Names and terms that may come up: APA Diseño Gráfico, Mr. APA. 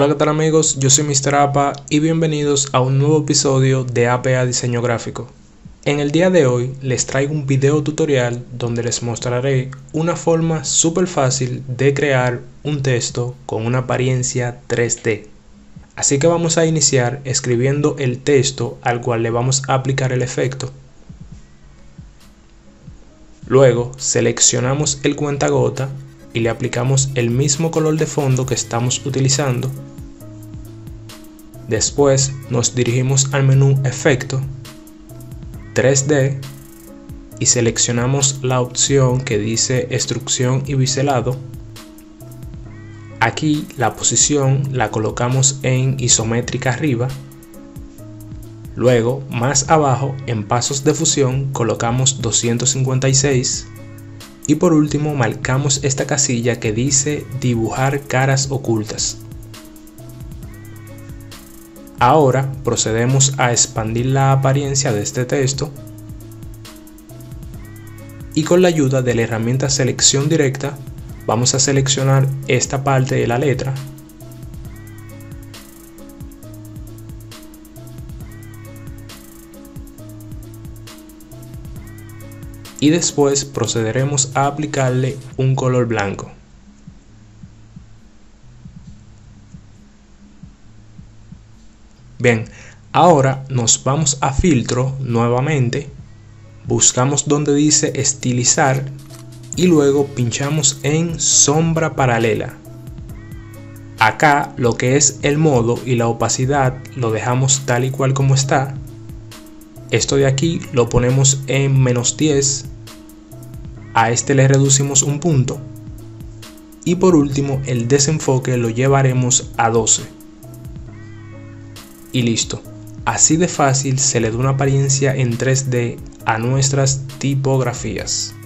Hola, ¿qué tal amigos? Yo soy Mr. APA y bienvenidos a un nuevo episodio de APA Diseño Gráfico. En el día de hoy les traigo un video tutorial donde les mostraré una forma súper fácil de crear un texto con una apariencia 3D. Así que vamos a iniciar escribiendo el texto al cual le vamos a aplicar el efecto. Luego seleccionamos el cuentagota y le aplicamos el mismo color de fondo que estamos utilizando. Después nos dirigimos al menú Efecto 3D y seleccionamos la opción que dice Extrusión y Biselado. Aquí la posición la colocamos en isométrica arriba. Luego más abajo en pasos de fusión colocamos 256. Y por último marcamos esta casilla que dice dibujar caras ocultas. Ahora procedemos a expandir la apariencia de este texto y con la ayuda de la herramienta selección directa vamos a seleccionar esta parte de la letra y después procederemos a aplicarle un color blanco. Bien, ahora nos vamos a filtro nuevamente, buscamos donde dice estilizar y luego pinchamos en sombra paralela. Acá lo que es el modo y la opacidad lo dejamos tal y cual como está. Esto de aquí lo ponemos en -10, a este le reducimos un punto y por último el desenfoque lo llevaremos a 12. Y listo, así de fácil se le da una apariencia en 3D a nuestras tipografías.